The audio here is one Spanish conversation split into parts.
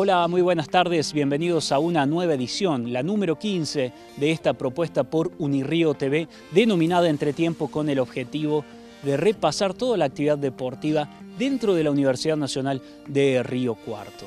Hola, muy buenas tardes. Bienvenidos a una nueva edición, la número 15 de esta propuesta por Unirío TV, denominada Entretiempo, con el objetivo de repasar toda la actividad deportiva dentro de la Universidad Nacional de Río Cuarto.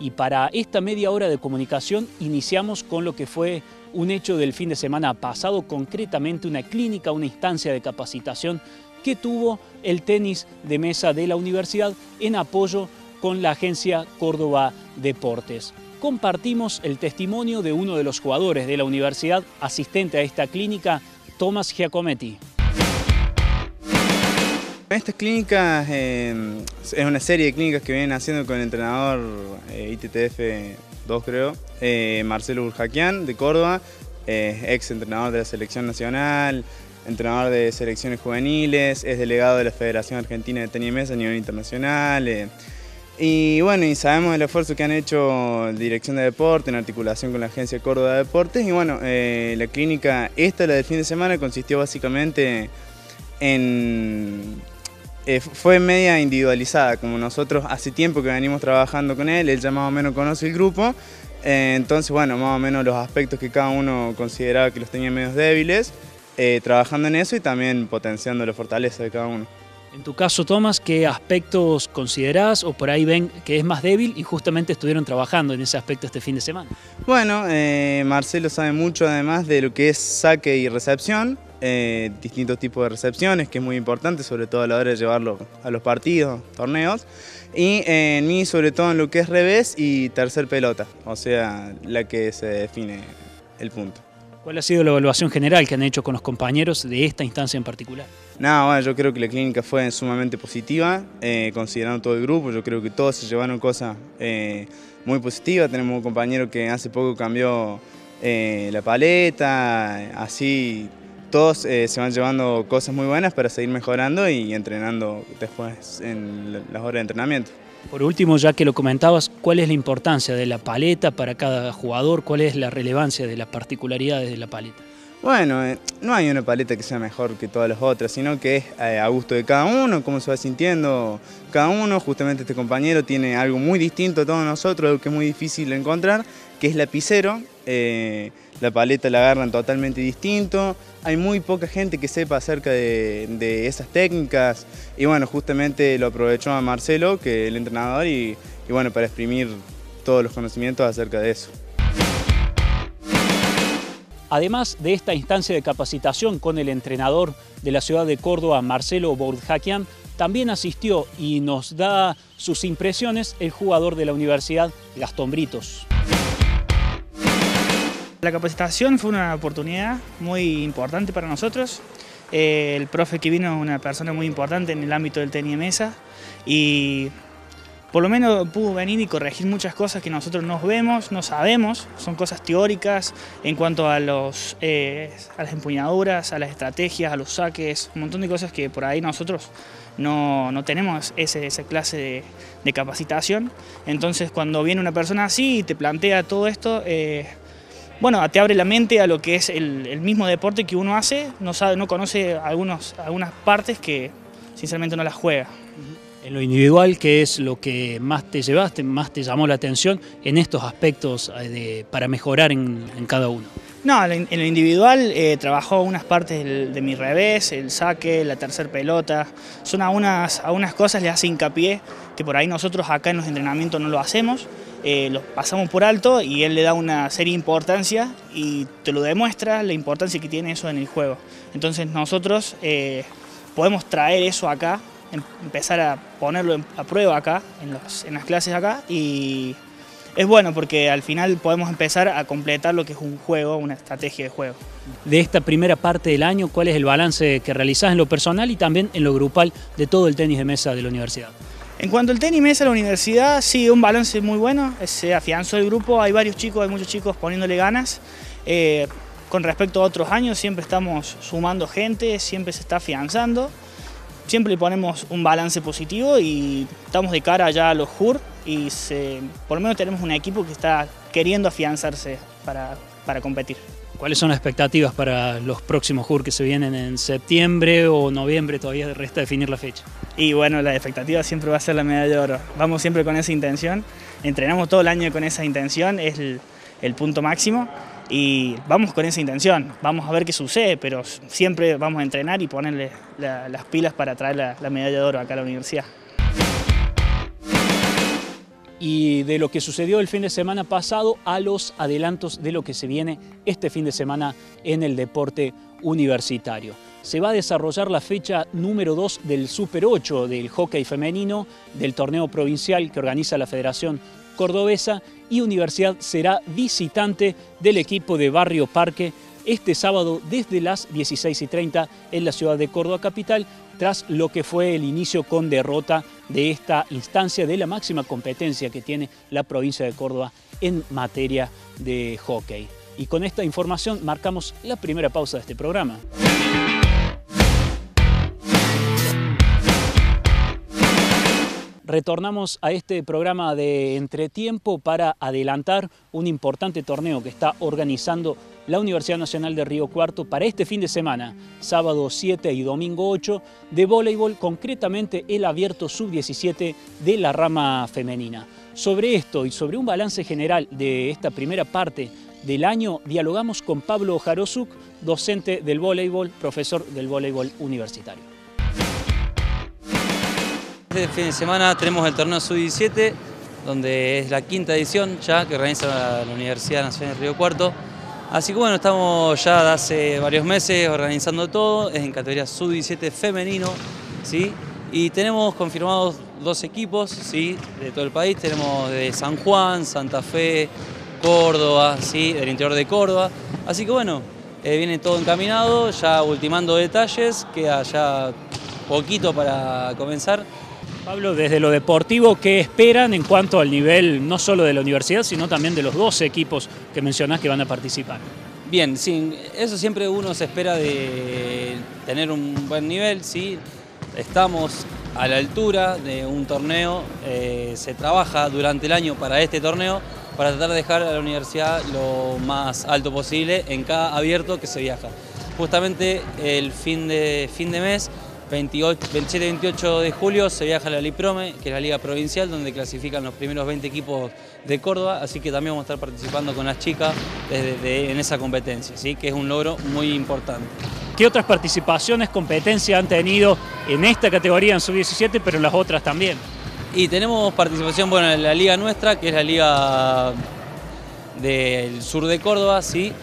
Y para esta media hora de comunicación iniciamos con lo que fue un hecho del fin de semana pasado, concretamente una clínica, una instancia de capacitación que tuvo el tenis de mesa de la universidad en apoyo con la agencia Córdoba Deportes. Compartimos el testimonio de uno de los jugadores de la universidad asistente a esta clínica, Tomás Giacometti. Estas clínicas es una serie de clínicas que vienen haciendo con el entrenador ITTF2, creo, Marcelo Burjaquian, de Córdoba, ex entrenador de la selección nacional, entrenador de selecciones juveniles, es delegado de la Federación Argentina de Tenimés a nivel internacional. Y bueno, y sabemos el esfuerzo que han hecho Dirección de Deporte en articulación con la agencia Córdoba Deportes. Y bueno, la clínica, la del fin de semana, consistió básicamente en... fue media individualizada, como nosotros hace tiempo que venimos trabajando con él ya más o menos conoce el grupo. Entonces, bueno, más o menos los aspectos que cada uno consideraba que los tenía medios débiles, trabajando en eso y también potenciando la fortaleza de cada uno. En tu caso, Tomás, ¿qué aspectos considerás o por ahí ven que es más débil y justamente estuvieron trabajando en ese aspecto este fin de semana? Bueno, Marcelo sabe mucho además de lo que es saque y recepción, distintos tipos de recepciones, que es muy importante, sobre todo a la hora de llevarlo a los partidos, torneos, y en mí sobre todo en lo que es revés y tercer pelota, o sea, la que se define el punto. ¿Cuál ha sido la evaluación general que han hecho con los compañeros de esta instancia en particular? Nada, bueno, yo creo que la clínica fue sumamente positiva, considerando todo el grupo. Yo creo que todos se llevaron cosas muy positivas. Tenemos un compañero que hace poco cambió la paleta, así todos se van llevando cosas muy buenas para seguir mejorando y entrenando después en las horas de entrenamiento. Por último, ya que lo comentabas, ¿cuál es la importancia de la paleta para cada jugador? ¿Cuál es la relevancia de las particularidades de la paleta? Bueno, no hay una paleta que sea mejor que todas las otras, sino que es a gusto de cada uno, cómo se va sintiendo cada uno. Justamente este compañero tiene algo muy distinto a todos nosotros, algo que es muy difícil de encontrar, que es lapicero. La paleta la agarran totalmente distinto. Hay muy poca gente que sepa acerca de esas técnicas. Y bueno, justamente lo aprovechó a Marcelo, que es el entrenador, y bueno, para exprimir todos los conocimientos acerca de eso. Además de esta instancia de capacitación con el entrenador de la ciudad de Córdoba, Marcelo Burjaquian, también asistió y nos da sus impresiones el jugador de la universidad, Gastón Britos. La capacitación fue una oportunidad muy importante para nosotros. El profe que vino es una persona muy importante en el ámbito del tenis de mesa y por lo menos pudo venir y corregir muchas cosas que nosotros no vemos, no sabemos. Son cosas teóricas en cuanto a, a las empuñaduras, a las estrategias, a los saques, un montón de cosas que por ahí nosotros no tenemos esa clase de capacitación. Entonces, cuando viene una persona así y te plantea todo esto, bueno, te abre la mente a lo que es el mismo deporte que uno hace, no conoce algunas partes que sinceramente no las juega. En lo individual, ¿qué es lo que más te llevaste, más te llamó la atención en estos aspectos para mejorar en cada uno? No, en lo individual trabajó unas partes de mi revés, el saque, la tercer pelota. Son a unas cosas le hace hincapié que por ahí nosotros acá en los entrenamientos no lo hacemos, los pasamos por alto y él le da una seria importancia y te lo demuestra la importancia que tiene eso en el juego. Entonces nosotros podemos traer eso acá, empezar a ponerlo a prueba acá, en las clases acá, y es bueno porque al final podemos empezar a completar lo que es un juego, una estrategia de juego. De esta primera parte del año, ¿cuál es el balance que realizás en lo personal y también en lo grupal de todo el tenis de mesa de la universidad? En cuanto al tenis mesa de la universidad, sí, un balance muy bueno, se afianzó el grupo, hay varios chicos, hay muchos chicos poniéndole ganas. Con respecto a otros años siempre estamos sumando gente, siempre se está afianzando. Siempre le ponemos un balance positivo y estamos de cara ya a los JUR y por lo menos tenemos un equipo que está queriendo afianzarse para competir. ¿Cuáles son las expectativas para los próximos JUR que se vienen en septiembre o noviembre? Todavía resta definir la fecha. Y bueno, la expectativa siempre va a ser la medalla de oro. Vamos siempre con esa intención Entrenamos todo el año con esa intención, es el punto máximo, y vamos con esa intención. Vamos a ver qué sucede, pero siempre vamos a entrenar y ponerle las pilas para traer la medalla de oro acá a la universidad. Y de lo que sucedió el fin de semana pasado a los adelantos de lo que se viene este fin de semana en el deporte universitario. Se va a desarrollar la fecha número 2 del Super 8 del hockey femenino, del torneo provincial que organiza la Federación Cordobesa, y Universidad será visitante del equipo de Barrio Parque este sábado desde las 16:30 en la ciudad de Córdoba capital, tras lo que fue el inicio con derrota de esta instancia de la máxima competencia que tiene la provincia de Córdoba en materia de hockey. Y con esta información marcamos la primera pausa de este programa. Retornamos a este programa de Entretiempo para adelantar un importante torneo que está organizando la Universidad Nacional de Río Cuarto para este fin de semana, sábado 7 y domingo 8, de voleibol, concretamente el abierto sub-17 de la rama femenina. Sobre esto y sobre un balance general de esta primera parte del año, dialogamos con Pablo Ojarosuk, docente del voleibol, profesor del voleibol universitario. Este fin de semana tenemos el torneo sub-17, donde es la quinta edición ya que organiza la Universidad Nacional de Río Cuarto. Así que bueno, estamos ya de hace varios meses organizando todo, es en categoría sub-17 femenino, ¿sí? Y tenemos confirmados 2 equipos, ¿sí?, de todo el país. Tenemos de San Juan, Santa Fe, Córdoba, ¿sí?, del interior de Córdoba. Así que bueno, viene todo encaminado, ya ultimando detalles, queda ya poquito para comenzar. Pablo, desde lo deportivo, ¿qué esperan en cuanto al nivel no solo de la universidad, sino también de los 12 equipos que mencionás que van a participar? Bien, sí, eso siempre uno se espera de tener un buen nivel, ¿sí? Estamos a la altura de un torneo, se trabaja durante el año para este torneo, para tratar de dejar a la universidad lo más alto posible en cada abierto que se viaja. Justamente el fin de mes, 27 y 28 de julio, se viaja a la LIPROME, que es la liga provincial, donde clasifican los primeros 20 equipos de Córdoba, así que también vamos a estar participando con las chicas en esa competencia, ¿sí?, que es un logro muy importante. ¿Qué otras participaciones, competencias han tenido en esta categoría, en sub-17, pero en las otras también? Y tenemos participación, bueno, en la Liga Nuestra, que es la liga del sur de Córdoba, ¿sí?,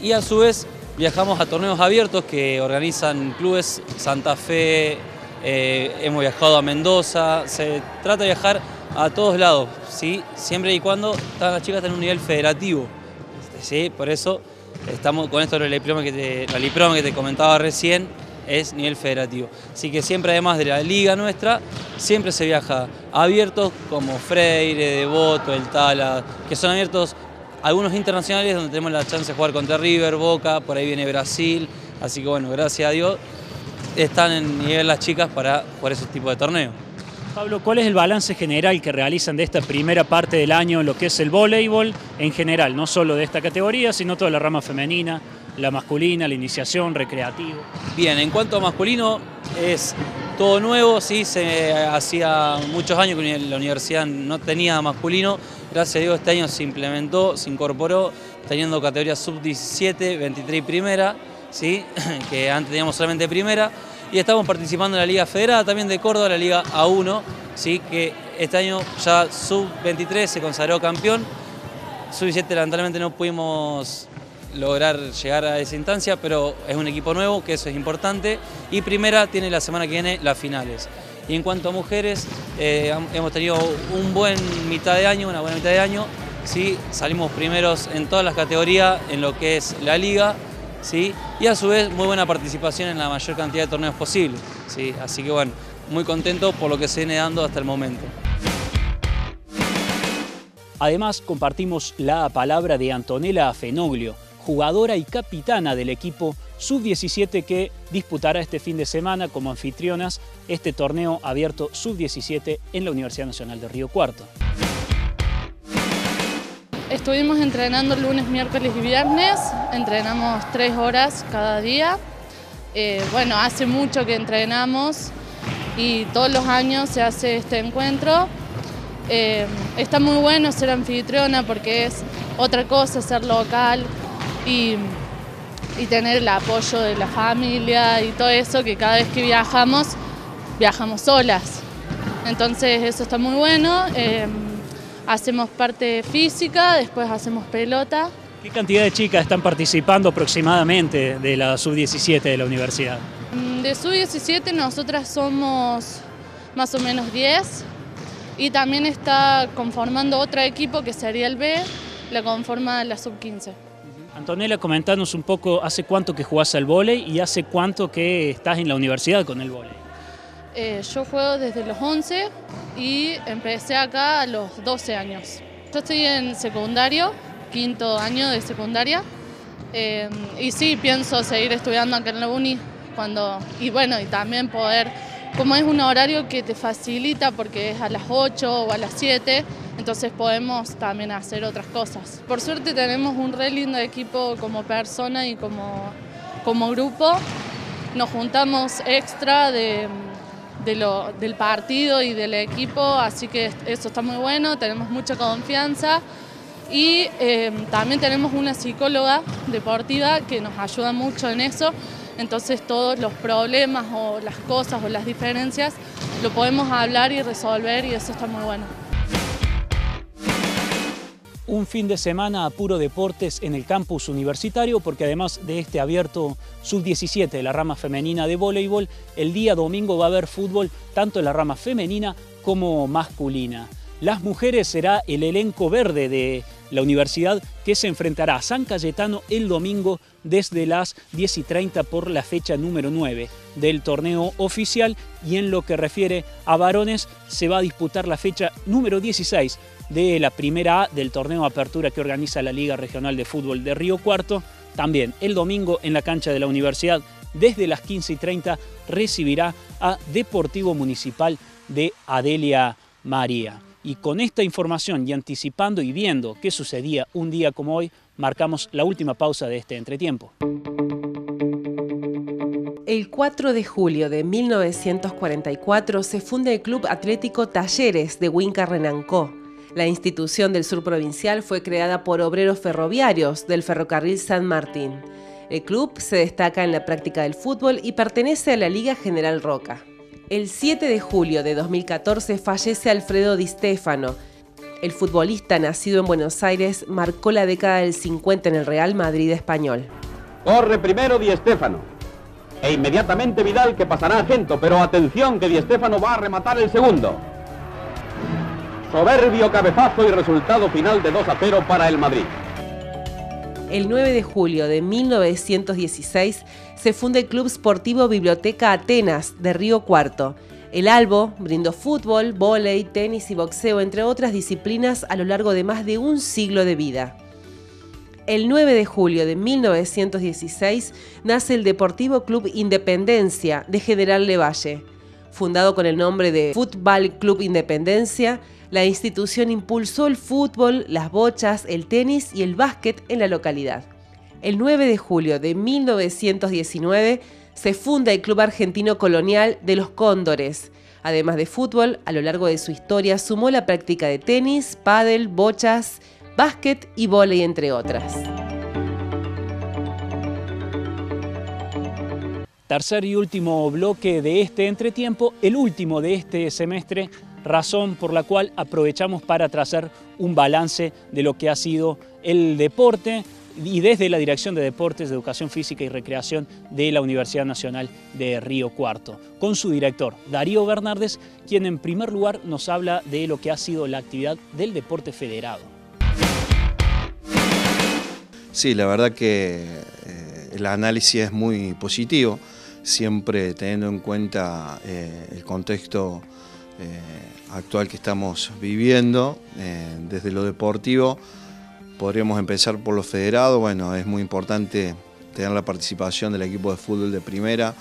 y a su vez viajamos a torneos abiertos que organizan clubes, Santa Fe, hemos viajado a Mendoza. Se trata de viajar a todos lados, ¿sí?, siempre y cuando las chicas estén en un nivel federativo, ¿sí? Por eso estamos con esto de la LIPROME que te comentaba recién, es nivel federativo. Así que siempre, además de la liga nuestra, siempre se viaja a abiertos como Freire, Devoto, El Tala, que son abiertos algunos internacionales donde tenemos la chance de jugar contra River, Boca, por ahí viene Brasil. Así que bueno, gracias a Dios están en nivel las chicas para jugar ese tipo de torneo. Pablo, ¿cuál es el balance general que realizan de esta primera parte del año en lo que es el voleibol en general? No solo de esta categoría, sino toda la rama femenina, la masculina, la iniciación, recreativo. Bien, en cuanto a masculino, es todo nuevo, sí, se hacía muchos años que la universidad no tenía masculino. Gracias a Dios este año se implementó, se incorporó, teniendo categorías sub-17, 23 y primera, ¿sí?, que antes teníamos solamente primera. Y estamos participando en la Liga Federada también de Córdoba, la Liga A1, ¿sí?, que este año ya sub-23 se consagró campeón. Sub-17 lamentablemente no pudimos lograr llegar a esa instancia, pero es un equipo nuevo, que eso es importante, y primera tiene la semana que viene las finales. Y en cuanto a mujeres, hemos tenido una buena mitad de año, ¿sí? Salimos primeros en todas las categorías en lo que es la liga, ¿sí?, y a su vez muy buena participación en la mayor cantidad de torneos posible, ¿sí? Así que bueno, muy contento por lo que se viene dando hasta el momento. Además compartimos la palabra de Antonella Fenuglio, jugadora y capitana del equipo sub-17 que disputará este fin de semana como anfitrionas este torneo abierto sub-17 en la Universidad Nacional de Río Cuarto. Estuvimos entrenando lunes, miércoles y viernes, entrenamos 3 horas cada día. Bueno, hace mucho que entrenamos y todos los años se hace este encuentro. Está muy bueno ser anfitriona porque es otra cosa ser local y tener el apoyo de la familia y todo eso, que cada vez que viajamos, viajamos solas. Entonces eso está muy bueno. Hacemos parte física, después hacemos pelota. ¿Qué cantidad de chicas están participando aproximadamente de la sub-17 de la universidad? De sub-17 nosotras somos más o menos 10 y también está conformando otro equipo que sería el B, la conforma la sub-15. Antonella, comentanos un poco, ¿hace cuánto que jugás al vóley y hace cuánto que estás en la universidad con el vóley? Yo juego desde los 11 y empecé acá a los 12 años. Yo estoy en secundario, quinto año de secundaria, y sí, pienso seguir estudiando acá en la uni, y también poder, como es un horario que te facilita porque es a las 8 o a las 7, entonces podemos también hacer otras cosas. Por suerte tenemos un re lindo equipo como persona y como grupo, nos juntamos extra del partido y del equipo, así que eso está muy bueno, tenemos mucha confianza y también tenemos una psicóloga deportiva que nos ayuda mucho en eso, entonces todos los problemas o las cosas o las diferencias lo podemos hablar y resolver y eso está muy bueno. Un fin de semana a puro deportes en el campus universitario porque además de este abierto sub-17 de la rama femenina de voleibol, el día domingo va a haber fútbol tanto en la rama femenina como masculina. Las mujeres será el elenco verde de la universidad que se enfrentará a San Cayetano el domingo desde las 10:30 por la fecha número 9 del torneo oficial, y en lo que refiere a varones se va a disputar la fecha número 16 de la primera A del torneo Apertura que organiza la Liga Regional de Fútbol de Río Cuarto. También el domingo en la cancha de la universidad desde las 15:30 recibirá a Deportivo Municipal de Adelia María. Y con esta información y anticipando y viendo qué sucedía un día como hoy, marcamos la última pausa de este entretiempo. El 4 de julio de 1944 se funda el Club Atlético Talleres de Huinca Renancó. La institución del sur provincial fue creada por obreros ferroviarios del ferrocarril San Martín. El club se destaca en la práctica del fútbol y pertenece a la Liga General Roca. El 7 de julio de 2014 fallece Alfredo Di Stéfano. El futbolista nacido en Buenos Aires marcó la década del 50 en el Real Madrid español. Corre primero Di Stéfano e inmediatamente Vidal, que pasará a Gento, pero atención que Di Stéfano va a rematar el segundo. Soberbio cabezazo y resultado final de 2-0 para el Madrid. El 9 de julio de 1916 se funda el Club Sportivo Biblioteca Atenas de Río Cuarto. El Albo brindó fútbol, vóley, tenis y boxeo, entre otras disciplinas, a lo largo de más de un siglo de vida. El 9 de julio de 1916 nace el Deportivo Club Independencia de General Lavalle. Fundado con el nombre de Fútbol Club Independencia, la institución impulsó el fútbol, las bochas, el tenis y el básquet en la localidad. El 9 de julio de 1919 se funda el Club Argentino Colonial de los Cóndores. Además de fútbol, a lo largo de su historia sumó la práctica de tenis, pádel, bochas, básquet y vóley, entre otras. Tercer y último bloque de este entretiempo, el último de este semestre, razón por la cual aprovechamos para trazar un balance de lo que ha sido el deporte y desde la Dirección de Deportes, de Educación Física y Recreación de la Universidad Nacional de Río Cuarto, con su director, Darío Bernárdez, quien en primer lugar nos habla de lo que ha sido la actividad del deporte federado. Sí, la verdad que el análisis es muy positivo, siempre teniendo en cuenta el contexto actual que estamos viviendo. Desde lo deportivo podríamos empezar por lo federado. Bueno, es muy importante tener la participación del equipo de fútbol de primera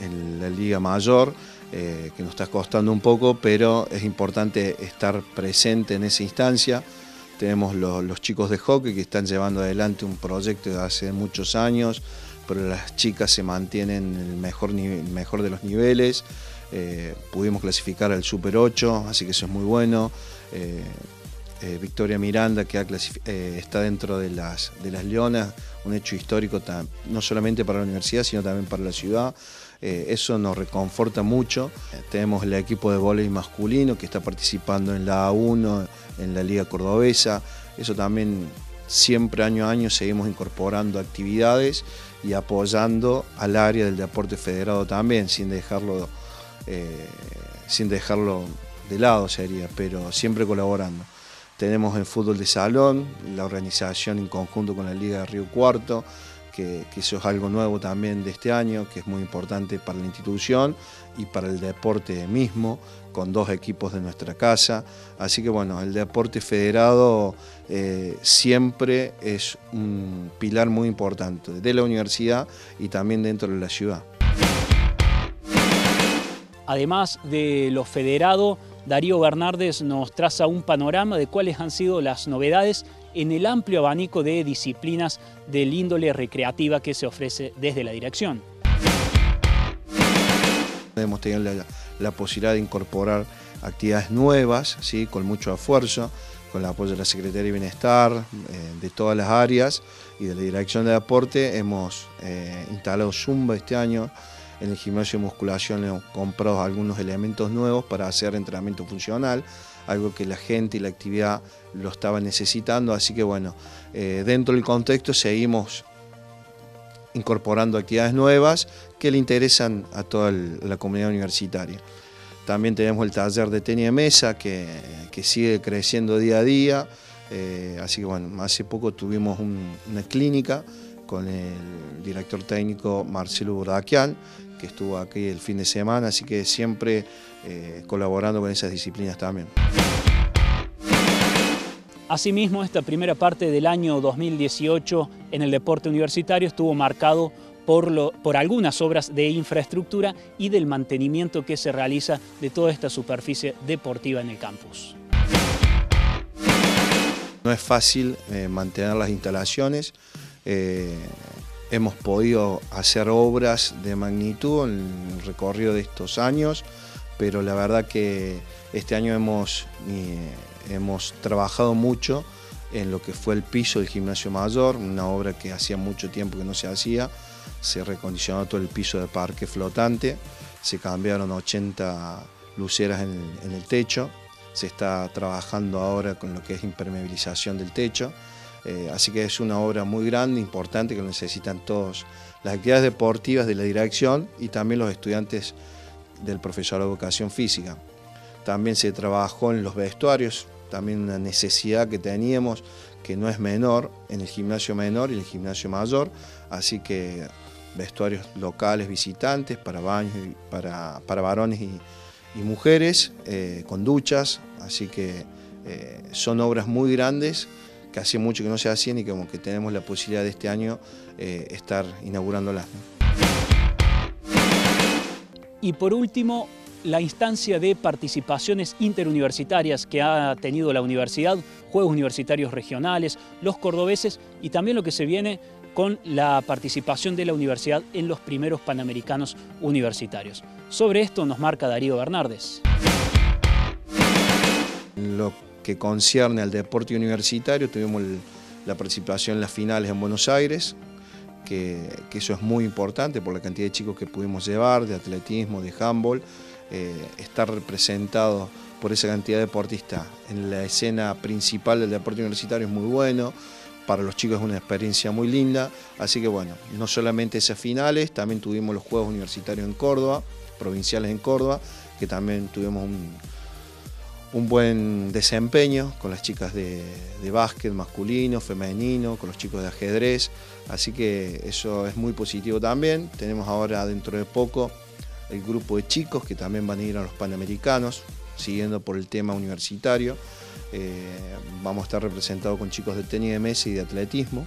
en la Liga Mayor, que nos está costando un poco, pero es importante estar presente en esa instancia. Tenemos los chicos de hockey que están llevando adelante un proyecto de hace muchos años, pero las chicas se mantienen en el mejor de los niveles. Pudimos clasificar al Super 8, así que eso es muy bueno. Victoria Miranda, que está dentro de las Leonas, un hecho histórico no solamente para la universidad, sino también para la ciudad. Eso nos reconforta mucho. Tenemos el equipo de vóley masculino que está participando en la A1, en la Liga Cordobesa. Eso también, siempre año a año seguimos incorporando actividades y apoyando al área del deporte federado también, sin dejarlo de lado sería, pero siempre colaborando. Tenemos el fútbol de salón, la organización en conjunto con la Liga de Río Cuarto, que eso es algo nuevo también de este año, que es muy importante para la institución y para el deporte mismo, con dos equipos de nuestra casa. Así que bueno, el deporte federado siempre es un pilar muy importante de la universidad y también dentro de la ciudad. Además de lo federado, Darío Bernárdez nos traza un panorama de cuáles han sido las novedades en el amplio abanico de disciplinas del índole recreativa que se ofrece desde la dirección. Hemos tenido la posibilidad de incorporar actividades nuevas, ¿sí?, con mucho esfuerzo, con el apoyo de la Secretaría de Bienestar, de todas las áreas y de la Dirección de Deporte. Hemos instalado Zumba este año. En el gimnasio de musculación hemos comprado algunos elementos nuevos para hacer entrenamiento funcional, algo que la gente y la actividad lo estaban necesitando. Así que bueno, dentro del contexto seguimos incorporando actividades nuevas que le interesan a toda la comunidad universitaria. También tenemos el taller de tenis de mesa que sigue creciendo día a día. Así que bueno, hace poco tuvimos una clínica con el director técnico Marcelo Burjaquian, que estuvo aquí el fin de semana, así que siempre colaborando con esas disciplinas también. Asimismo, esta primera parte del año 2018 en el deporte universitario estuvo marcado por algunas obras de infraestructura y del mantenimiento que se realiza de toda esta superficie deportiva en el campus. No es fácil mantener las instalaciones. Hemos podido hacer obras de magnitud en el recorrido de estos años, pero la verdad que este año hemos trabajado mucho en lo que fue el piso del gimnasio mayor, una obra que hacía mucho tiempo que no se hacía. Se recondicionó todo el piso de parque flotante, se cambiaron 80 luceras en el techo, se está trabajando ahora con lo que es impermeabilización del techo. Así que es una obra muy grande, importante, que lo necesitan todos, las actividades deportivas de la dirección y también los estudiantes del profesorado de educación física. También se trabajó en los vestuarios, también una necesidad que teníamos, que no es menor, en el gimnasio menor y el gimnasio mayor, así que vestuarios locales, visitantes, para baños, para varones y mujeres, con duchas, así que son obras muy grandes, que hace mucho que no se hacían y como que tenemos la posibilidad de este año estar inaugurándolas, ¿no? Y por último, la instancia de participaciones interuniversitarias que ha tenido la universidad, Juegos Universitarios Regionales, los cordobeses y también lo que se viene con la participación de la universidad en los primeros Panamericanos Universitarios. Sobre esto nos marca Darío Bernárdez. Lo que concierne al deporte universitario, tuvimos la participación en las finales en Buenos Aires, que eso es muy importante por la cantidad de chicos que pudimos llevar, de atletismo, de handball, estar representados por esa cantidad de deportistas en la escena principal del deporte universitario es muy bueno, para los chicos es una experiencia muy linda, así que bueno, no solamente esas finales, también tuvimos los Juegos Universitarios en Córdoba, provinciales en Córdoba, que también tuvimos un buen desempeño con las chicas de básquet masculino, femenino, con los chicos de ajedrez, así que eso es muy positivo también. Tenemos ahora dentro de poco el grupo de chicos que también van a ir a los Panamericanos, siguiendo por el tema universitario. Vamos a estar representados con chicos de tenis de mesa y de atletismo,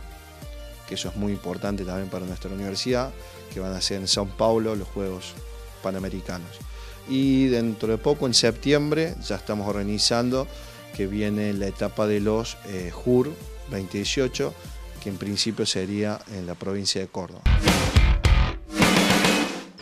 que eso es muy importante también para nuestra universidad, que van a ser en Sao Paulo los Juegos Panamericanos. Y dentro de poco, en septiembre, ya estamos organizando que viene la etapa de los JUR 2018, que en principio sería en la provincia de Córdoba.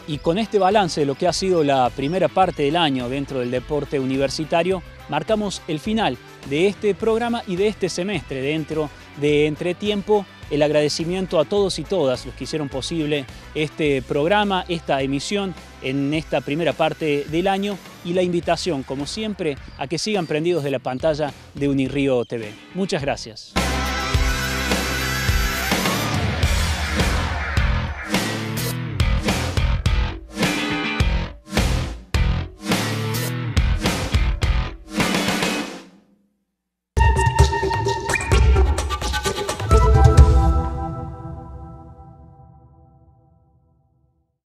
Y con este balance de lo que ha sido la primera parte del año dentro del deporte universitario, marcamos el final de este programa y de este semestre dentro de Entretiempo. El agradecimiento a todos y todas los que hicieron posible este programa, esta emisión en esta primera parte del año y la invitación, como siempre, a que sigan prendidos de la pantalla de Unirío TV. Muchas gracias.